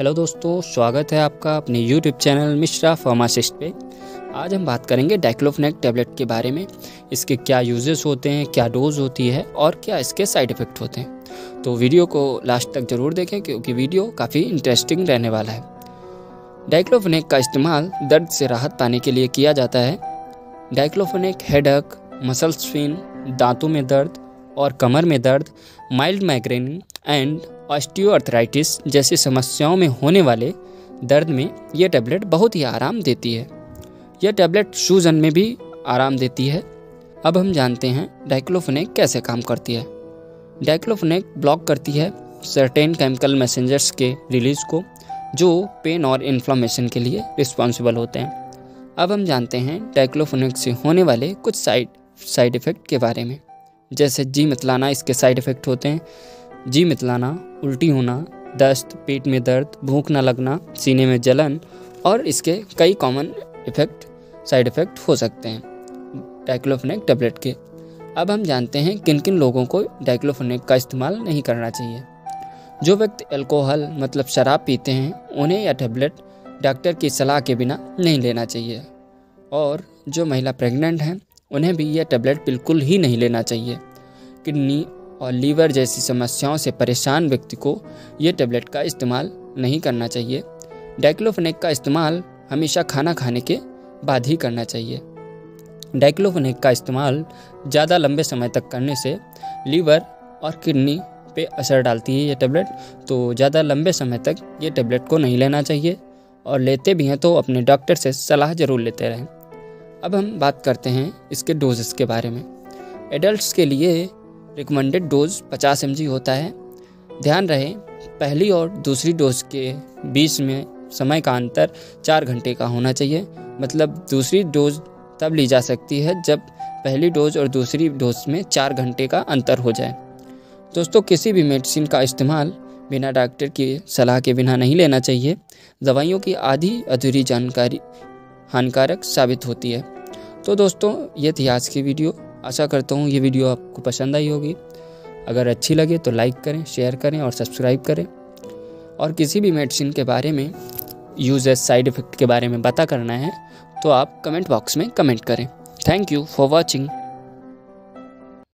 Hello दोस्तों, स्वागत है आपका अपने यूट्यूब चैनल मिश्रा फार्मासिस्ट पे। आज हम बात करेंगे डाइक्लोफेनेक टैबलेट के बारे में। इसके क्या यूजेस होते हैं, क्या डोज़ होती है और क्या इसके साइड इफ़ेक्ट होते हैं। तो वीडियो को लास्ट तक ज़रूर देखें क्योंकि वीडियो काफ़ी इंटरेस्टिंग रहने वाला है। डाइक्लोफेनेक का इस्तेमाल दर्द से राहत पाने के लिए किया जाता है। डाइक्लोफेनेक हेडेक, मसल स्विन, दांतों में दर्द और कमर में दर्द, माइल्ड माइग्रेन एंड ऑस्टियोआर्थराइटिस जैसी समस्याओं में होने वाले दर्द में यह टैबलेट बहुत ही आराम देती है। यह टैबलेट सूजन में भी आराम देती है। अब हम जानते हैं डाइक्लोफेनेक कैसे काम करती है। डाइक्लोफेनेक ब्लॉक करती है सर्टेन केमिकल मैसेंजर्स के रिलीज़ को, जो पेन और इन्फ्लामेशन के लिए रिस्पॉन्सिबल होते हैं। अब हम जानते हैं डाइक्लोफेनेक से होने वाले कुछ साइड इफ़ेक्ट के बारे में, जैसे जी मितलाना। इसके साइड इफ़ेक्ट होते हैं जी मितलाना, उल्टी होना, दस्त, पेट में दर्द, भूख ना लगना, सीने में जलन और इसके कई कॉमन साइड इफ़ेक्ट हो सकते हैं डाइक्लोफेनेक टैबलेट के। अब हम जानते हैं किन किन लोगों को डाइक्लोफेनेक का इस्तेमाल नहीं करना चाहिए। जो व्यक्ति अल्कोहल मतलब शराब पीते हैं, उन्हें यह टैबलेट डॉक्टर की सलाह के बिना नहीं लेना चाहिए। और जो महिला प्रेग्नेंट हैं, उन्हें भी यह टैबलेट बिल्कुल ही नहीं लेना चाहिए। किडनी और लीवर जैसी समस्याओं से परेशान व्यक्ति को यह टैबलेट का इस्तेमाल नहीं करना चाहिए। डाइक्लोफेनेक का इस्तेमाल हमेशा खाना खाने के बाद ही करना चाहिए। डाइक्लोफेनेक का इस्तेमाल ज़्यादा लंबे समय तक करने से लीवर और किडनी पे असर डालती है यह टैबलेट, तो ज़्यादा लंबे समय तक यह टैबलेट को नहीं लेना चाहिए। और लेते भी हैं तो अपने डॉक्टर से सलाह ज़रूर लेते रहें। अब हम बात करते हैं इसके डोजेस के बारे में। एडल्ट्स के लिए रिकमेंडेड डोज 50 mg होता है। ध्यान रहे, पहली और दूसरी डोज के बीच में समय का अंतर 4 घंटे का होना चाहिए। मतलब दूसरी डोज तब ली जा सकती है जब पहली डोज और दूसरी डोज में 4 घंटे का अंतर हो जाए। दोस्तों, किसी भी मेडिसिन का इस्तेमाल बिना डॉक्टर की सलाह के बिना नहीं लेना चाहिए। दवाइयों की आधी अधूरी जानकारी हानिकारक साबित होती है। तो दोस्तों, ये थी आज की वीडियो। आशा करता हूँ ये वीडियो आपको पसंद आई होगी। अगर अच्छी लगे तो लाइक करें, शेयर करें और सब्सक्राइब करें। और किसी भी मेडिसिन के बारे में, यूजेस, साइड इफ़ेक्ट के बारे में पता करना है तो आप कमेंट बॉक्स में कमेंट करें। Thank you for watching.